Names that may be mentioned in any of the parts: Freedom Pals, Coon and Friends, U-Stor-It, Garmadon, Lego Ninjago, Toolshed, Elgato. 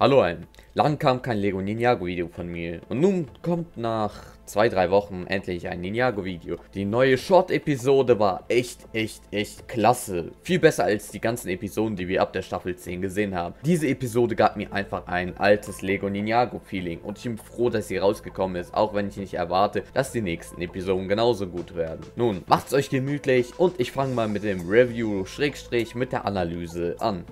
Hallo allen, lang kam kein Lego Ninjago Video von mir und nun kommt nach 2-3 Wochen endlich ein Ninjago Video. Die neue Short Episode war echt klasse. Viel besser als die ganzen Episoden, die wir ab der Staffel 10 gesehen haben. Diese Episode gab mir einfach ein altes Lego Ninjago Feeling und ich bin froh, dass sie rausgekommen ist, auch wenn ich nicht erwarte, dass die nächsten Episoden genauso gut werden. Nun, macht's euch gemütlich und ich fange mal mit dem Review / mit der Analyse an.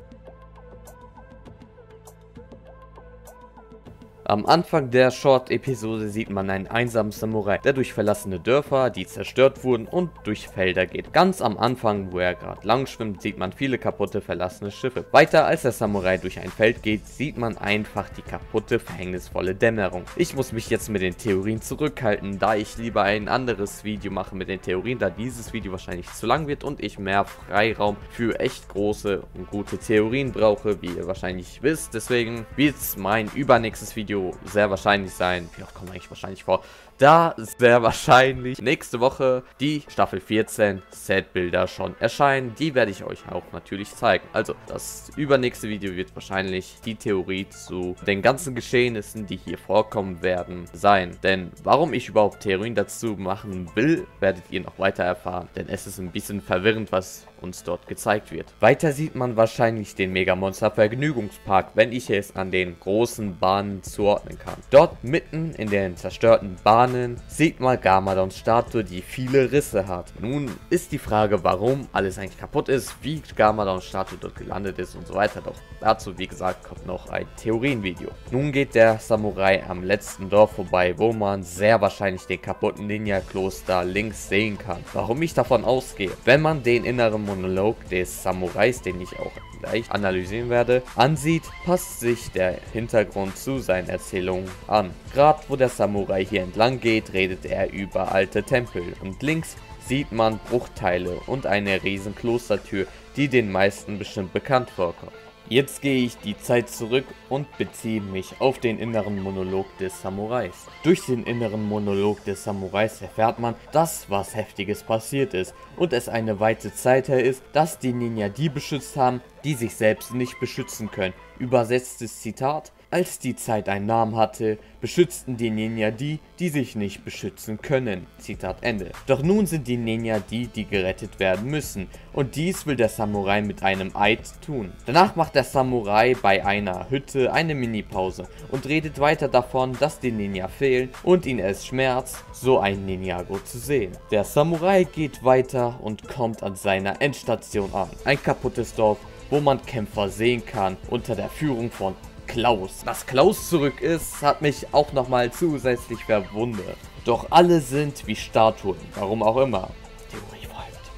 Am Anfang der Short-Episode sieht man einen einsamen Samurai, der durch verlassene Dörfer, die zerstört wurden, und durch Felder geht. Ganz am Anfang, wo er gerade lang schwimmt, sieht man viele kaputte, verlassene Schiffe. Weiter, als der Samurai durch ein Feld geht, sieht man einfach die kaputte, verhängnisvolle Dämmerung. Ich muss mich jetzt mit den Theorien zurückhalten, da ich lieber ein anderes Video mache mit den Theorien, da dieses Video wahrscheinlich zu lang wird und ich mehr Freiraum für echt große und gute Theorien brauche, wie ihr wahrscheinlich wisst. Deswegen wird's mein übernächstes Video sehr wahrscheinlich sein, wie oft kommt eigentlich wahrscheinlich vor, da sehr wahrscheinlich nächste Woche die Staffel 14 Setbilder schon erscheinen, die werde ich euch auch natürlich zeigen. Also das übernächste Video wird wahrscheinlich die Theorie zu den ganzen Geschehnissen, die hier vorkommen werden, sein. Denn warum ich überhaupt Theorien dazu machen will, werdet ihr noch weiter erfahren, denn es ist ein bisschen verwirrend, was uns dort gezeigt wird. Weiter sieht man wahrscheinlich den Megamonster Vergnügungspark, wenn ich es an den großen Bahnen zuordnen kann. Dort mitten in den zerstörten Bahnen sieht man Garmadons Statue, die viele Risse hat. Nun ist die Frage, warum alles eigentlich kaputt ist, wie Garmadons Statue dort gelandet ist und so weiter. Doch dazu, wie gesagt, kommt noch ein Theorienvideo. Nun geht der Samurai am letzten Dorf vorbei, wo man sehr wahrscheinlich den kaputten Ninja-Kloß da links sehen kann. Warum ich davon ausgehe? Wenn man den inneren Monolog des Samurais, den ich auch gleich analysieren werde, ansieht, passt sich der Hintergrund zu seinen Erzählungen an. Gerade wo der Samurai hier entlang geht, redet er über alte Tempel und links sieht man Bruchteile und eine riesen Klostertür, die den meisten bestimmt bekannt vorkommt. Jetzt gehe ich die Zeit zurück und beziehe mich auf den inneren Monolog des Samurais. Durch den inneren Monolog des Samurais erfährt man, dass was Heftiges passiert ist und es eine weite Zeit her ist, dass die Ninja die beschützt haben, die sich selbst nicht beschützen können. Übersetztes Zitat: Als die Zeit einen Namen hatte, beschützten die Ninja die, die sich nicht beschützen können. Zitat Ende. Doch nun sind die Ninja die, die gerettet werden müssen. Und dies will der Samurai mit einem Eid tun. Danach macht der Samurai bei einer Hütte eine Mini-Pause und redet weiter davon, dass die Ninja fehlen und ihn es schmerzt, so einen Ninjago zu sehen. Der Samurai geht weiter und kommt an seiner Endstation an. Ein kaputtes Dorf, wo man Kämpfer sehen kann, unter der Führung von Klaus. Dass Klaus zurück ist, hat mich auch nochmal zusätzlich verwundert. Doch alle sind wie Statuen, warum auch immer. Theorie folgt.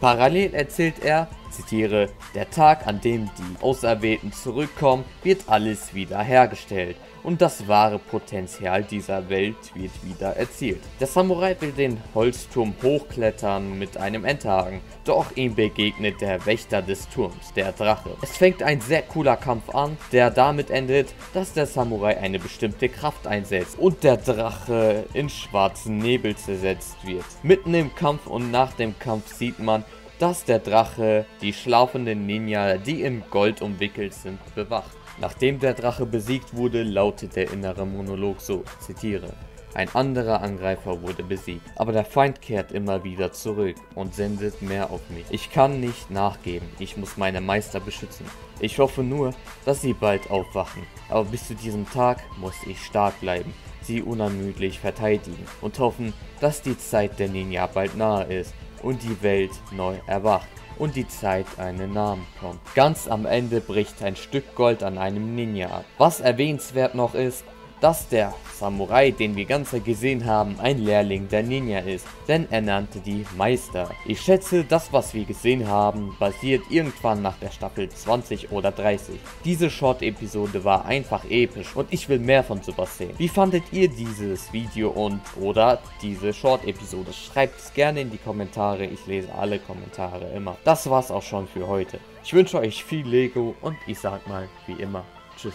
Parallel erzählt er, zitiere, der Tag, an dem die Auserwählten zurückkommen, wird alles wieder hergestellt und das wahre Potenzial dieser Welt wird wieder erzielt. Der Samurai will den Holzturm hochklettern mit einem Enterhaken, doch ihm begegnet der Wächter des Turms, der Drache. Es fängt ein sehr cooler Kampf an, der damit endet, dass der Samurai eine bestimmte Kraft einsetzt und der Drache in schwarzen Nebel zersetzt wird. Mitten im Kampf und nach dem Kampf sieht man, dass der Drache die schlafenden Ninja, die in Gold umwickelt sind, bewacht. Nachdem der Drache besiegt wurde, lautet der innere Monolog so, zitiere, ein anderer Angreifer wurde besiegt, aber der Feind kehrt immer wieder zurück und sendet mehr auf mich. Ich kann nicht nachgeben, ich muss meine Meister beschützen. Ich hoffe nur, dass sie bald aufwachen, aber bis zu diesem Tag muss ich stark bleiben, sie unermüdlich verteidigen und hoffen, dass die Zeit der Ninja bald nahe ist und die Welt neu erwacht und die Zeit einen Namen kommt. Ganz am Ende bricht ein Stück Gold an einem Ninja ab. Was erwähnenswert noch ist, dass der Samurai, den wir ganz gesehen haben, ein Lehrling der Ninja ist, denn er nannte die Meister. Ich schätze, das, was wir gesehen haben, basiert irgendwann nach der Staffel 20 oder 30. Diese Short-Episode war einfach episch und ich will mehr von sowas sehen. Wie fandet ihr dieses Video und oder diese Short-Episode? Schreibt es gerne in die Kommentare, ich lese alle Kommentare immer. Das war's auch schon für heute. Ich wünsche euch viel Lego und ich sag mal, wie immer, tschüss.